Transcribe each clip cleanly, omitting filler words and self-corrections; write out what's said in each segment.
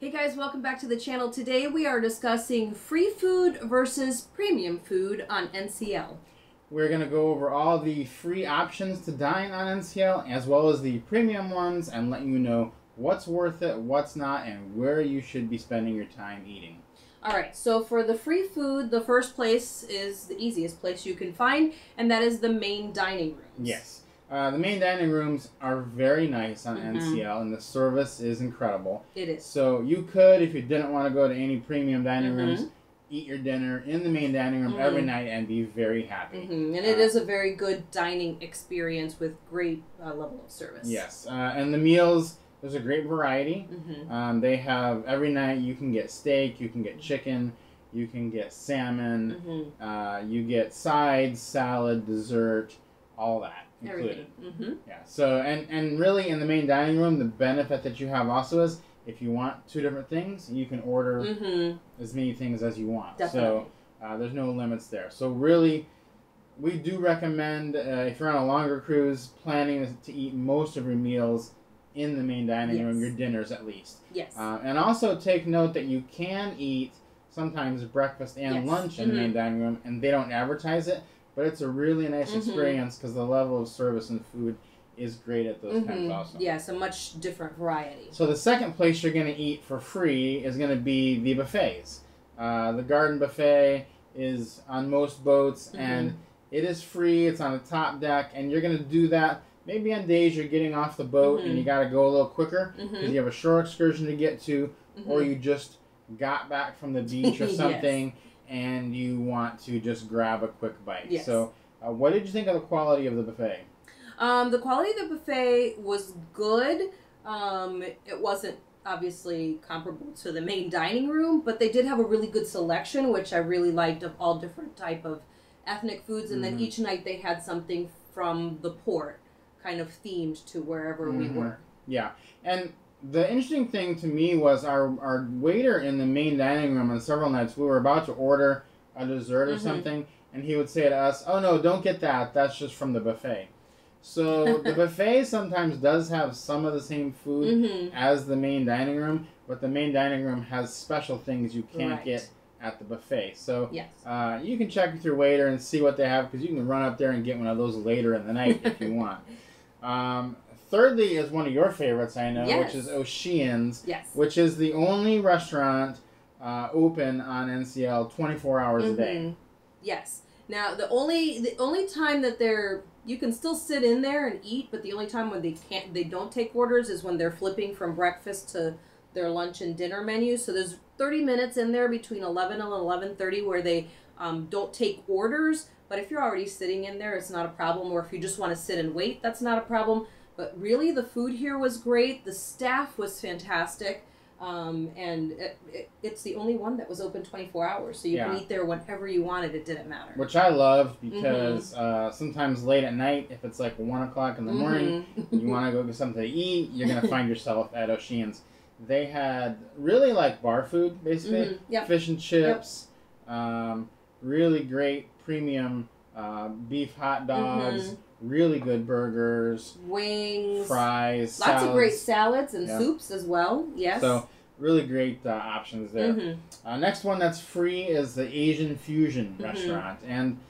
Hey guys, welcome back to the channel. Today we are discussing free food versus premium food on NCL. We're going to go over all the free options to dine on NCL as well as the premium ones and let you know what's worth it, what's not, and where you should be spending your time eating. Alright, so for the free food, the first place is the easiest place you can find, and that is the main dining rooms. Yes. The main dining rooms are very nice on NCL, and the service is incredible. It is. So you could, if you didn't want to go to any premium dining rooms, eat your dinner in the main dining room every night and be very happy. And it is a very good dining experience with great level of service. Yes. And the meals, there's a great variety. They have, every night you can get steak, you can get chicken, you can get salmon, you get sides, salad, dessert, all that included. Yeah. So, and really in the main dining room, the benefit that you have also is if you want two different things, you can order as many things as you want. Definitely. So there's no limits there. So really, we do recommend if you're on a longer cruise, planning to eat most of your meals in the main dining room, your dinners at least. Yes. And also take note that you can eat sometimes breakfast and lunch in the main dining room, and they don't advertise it. But it's a really nice experience because the level of service and food is great at those times also. Yes, a much different variety. So the second place you're going to eat for free is going to be the buffets. The garden buffet is on most boats and it is free. It's on the top deck, and you're going to do that maybe on days you're getting off the boat and you got to go a little quicker because you have a shore excursion to get to or you just got back from the beach or something. And you want to just grab a quick bite. Yes. So what did you think of the quality of the buffet? The quality of the buffet was good. It wasn't obviously comparable to the main dining room, but they did have a really good selection, which I really liked, of all different type of ethnic foods. And then each night they had something from the port kind of themed to wherever we were. Yeah. And the interesting thing to me was our waiter in the main dining room on several nights, we were about to order a dessert or something, and he would say to us, "Oh no, don't get that. That's just from the buffet." So the buffet sometimes does have some of the same food as the main dining room, but the main dining room has special things you can't get at the buffet. So you can check with your waiter and see what they have, because you can run up there and get one of those later in the night if you want. Thirdly is one of your favorites, I know, which is O'Sheehan's, which is the only restaurant open on NCL 24 hours a day. Yes. Now, the only time that they're, you can still sit in there and eat, but the only time when they don't take orders is when they're flipping from breakfast to their lunch and dinner menu. So there's 30 minutes in there between 11 and 11:30 where they don't take orders. But if you're already sitting in there, it's not a problem. Or if you just want to sit and wait, that's not a problem. But really, the food here was great. The staff was fantastic. And it's the only one that was open 24 hours. So you can eat there whenever you wanted. It didn't matter. Which I loved, because sometimes late at night, if it's like 1 o'clock in the morning, you want to go get something to eat, you're going to find yourself at O'Sheehan's. They had really like bar food, basically. Fish and chips, really great premium beef hot dogs. Really good burgers, wings, fries, lots of great salads and soups as well. Yes. So really great options there. Next one that's free is the Asian Fusion restaurant, and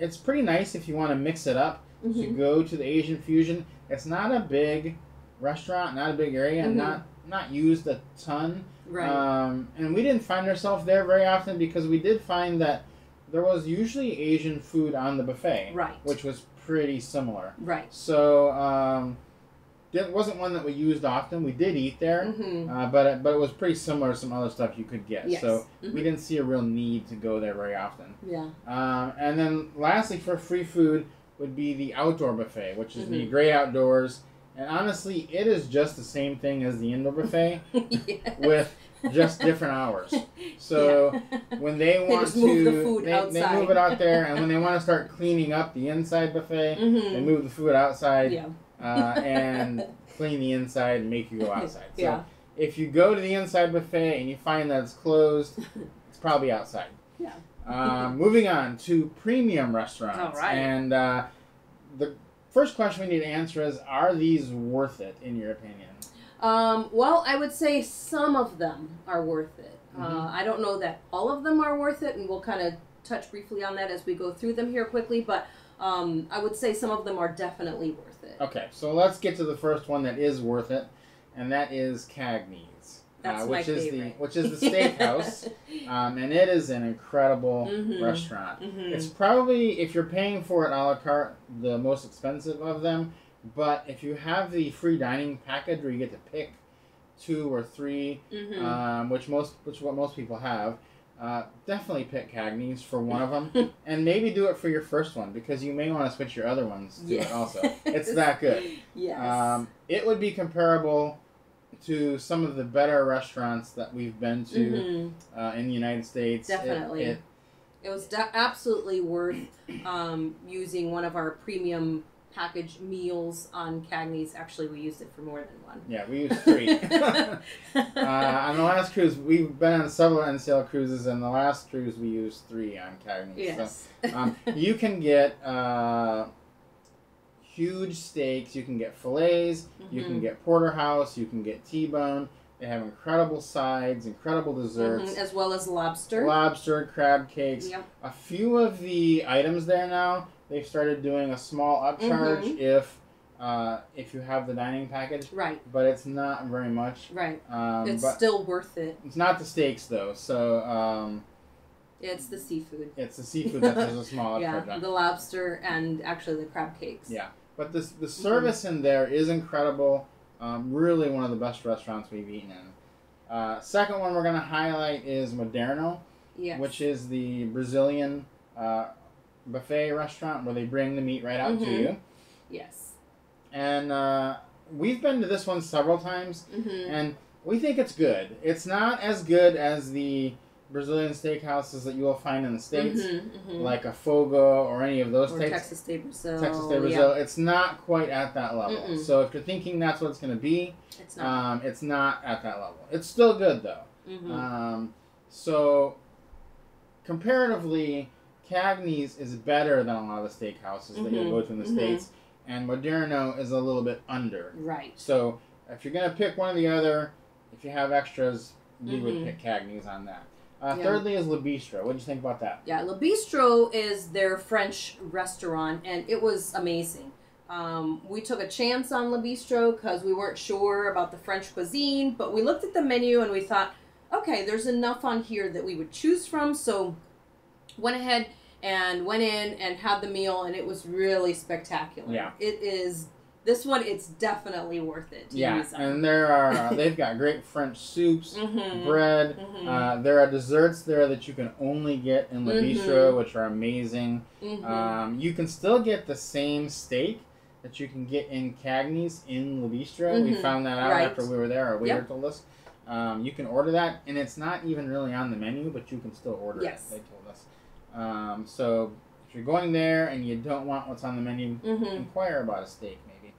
it's pretty nice if you want to mix it up. So you go to the Asian Fusion. It's not a big restaurant, not a big area, and not used a ton. Right. And we didn't find ourselves there very often, because we did find that there was usually Asian food on the buffet, which was pretty similar. So it wasn't one that we used often. We did eat there, but it was pretty similar to some other stuff you could get. So we didn't see a real need to go there very often. And then lastly for free food would be the outdoor buffet, which is the great outdoors. And honestly, it is just the same thing as the indoor buffet with just different hours. So when they want to, they move it out there, and when they want to start cleaning up the inside buffet, they move the food outside and clean the inside and make you go outside. So if you go to the inside buffet and you find that it's closed, it's probably outside. Moving on to premium restaurants. And the first question we need to answer is, are these worth it in your opinion? Well, I would say some of them are worth it. I don't know that all of them are worth it, and we'll kind of touch briefly on that as we go through them here quickly, but I would say some of them are definitely worth it. Okay, so let's get to the first one that is worth it, and that is Cagney's. That's which is the steakhouse, and it is an incredible restaurant. It's probably, if you're paying for it a la carte, the most expensive of them, but if you have the free dining package where you get to pick 2 or 3, which most people have, definitely pick Cagney's for one of them, and maybe do it for your first one, because you may want to switch your other ones to it also. It's that good. Yes. It would be comparable to some of the better restaurants that we've been to in the United States. Definitely. It was absolutely worth using one of our premium package meals on Cagney's. Actually, we used it for more than one. Yeah, we used 3. On the last cruise, we've been on several end-sail cruises, and the last cruise we used 3 on Cagney's. Yes. So, you can get huge steaks. You can get fillets. You can get porterhouse. You can get T-bone. They have incredible sides, incredible desserts. As well as lobster. Lobster, crab cakes. Yep. A few of the items there now, they've started doing a small upcharge if you have the dining package. Right. But it's not very much. Right. It's still worth it. It's not the steaks, though. So, it's the seafood. It's the seafood that there's a small upcharge on. The lobster and actually the crab cakes. Yeah. But this, the service in there is incredible. Really one of the best restaurants we've eaten in. Second one we're going to highlight is Moderno, which is the Brazilian buffet restaurant where they bring the meat right out to you. Yes. And we've been to this one several times, and we think it's good. It's not as good as the Brazilian steakhouses that you will find in the States, like a Fogo or any of those. Or Texas State Brazil. Texas State Brazil. Yeah. It's not quite at that level. So if you're thinking that's what it's going to be, it's not. It's not at that level. It's still good, though. So comparatively, Cagney's is better than a lot of the steakhouses that you'll go to in the States, and Moderno is a little bit under. Right. So if you're going to pick one or the other, if you have extras, you would pick Cagney's on that. Thirdly is Le Bistro. What did you think about that? Yeah, Le Bistro is their French restaurant, and it was amazing. We took a chance on Le Bistro because we weren't sure about the French cuisine, but we looked at the menu and we thought, okay, there's enough on here that we would choose from, so went ahead and went in and had the meal, and it was really spectacular. Yeah. It is, this one, it's definitely worth it. Yeah, and there are, they've got great French soups, bread. There are desserts there that you can only get in Le Bistro, which are amazing. You can still get the same steak that you can get in Cagney's in Le Bistro. We found that out after we were there, or we were told us. You can order that, and it's not even really on the menu, but you can still order it, they told us. So if you're going there and you don't want what's on the menu, inquire about a steak maybe.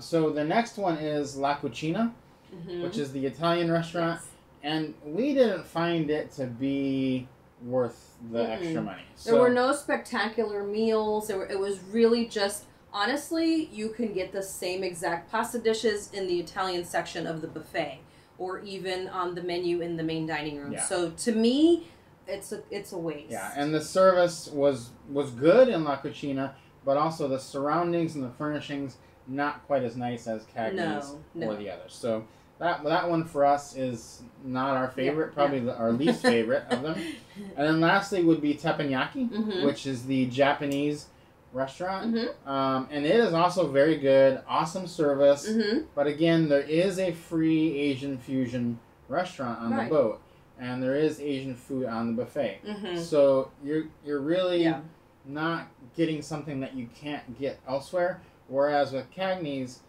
So the next one is La Cucina, which is the Italian restaurant, and we didn't find it to be worth the extra money. So, there were no spectacular meals. It was really just, honestly, you can get the same exact pasta dishes in the Italian section of the buffet, or even on the menu in the main dining room. Yeah. So to me, it's a waste. Yeah, and the service was good in La Cucina, but also the surroundings and the furnishings not quite as nice as Cagney's or the others. So that one for us is not our favorite, probably our least favorite of them. And then lastly would be Teppanyaki, which is the Japanese restaurant, and it is also very good, awesome service, but again, there is a free Asian fusion restaurant on the boat, and there is Asian food on the buffet, so you're really not getting something that you can't get elsewhere, whereas with Cagney's,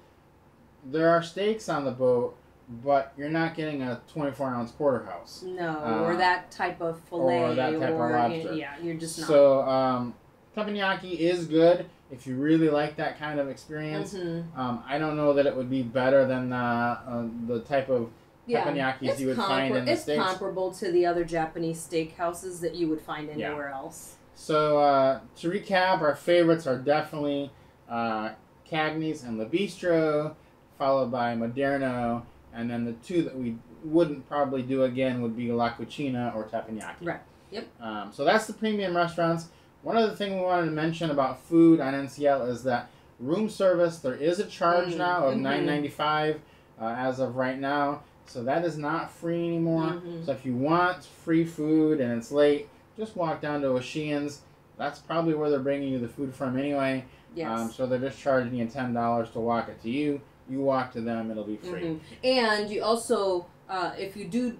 there are steaks on the boat, but you're not getting a 24-ounce porterhouse. No, or that type of fillet. Or that type of lobster. Yeah, you're just not. So, Teppanyaki is good if you really like that kind of experience. I don't know that it would be better than the type of teppanyakis you would find in the States. It's comparable to the other Japanese steakhouses that you would find anywhere else. So to recap, our favorites are definitely Cagney's and Le Bistro. followed by Moderno, and then the two that we wouldn't probably do again would be La Cucina or Teppanyaki. Right. Yep. So that's the premium restaurants. One other thing we wanted to mention about food on NCL is that room service, there is a charge now of $9.95 as of right now. So that is not free anymore. So if you want free food and it's late, just walk down to O'Sheehan's. That's probably where they're bringing you the food from anyway. Yes. So they're just charging you $10 to walk it to you. You walk to them, it'll be free. And you also, if you do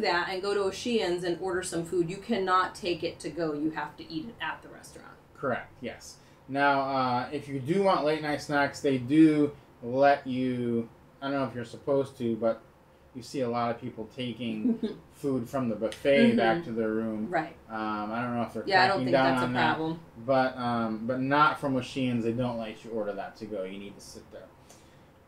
that and go to O'Sheehan's and order some food, you cannot take it to go. You have to eat it at the restaurant. Correct. Yes. Now, if you do want late night snacks, they do let you. I don't know if you're supposed to, but you see a lot of people taking food from the buffet back to their room. Right. I don't know if they're cracking down on that. Yeah, I don't think that's a problem. But not from O'Sheehan's. They don't let you order that to go. You need to sit there.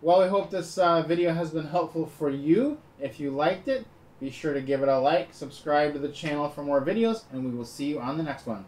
Well, we hope this video has been helpful for you. If you liked it, be sure to give it a like, subscribe to the channel for more videos, and we will see you on the next one.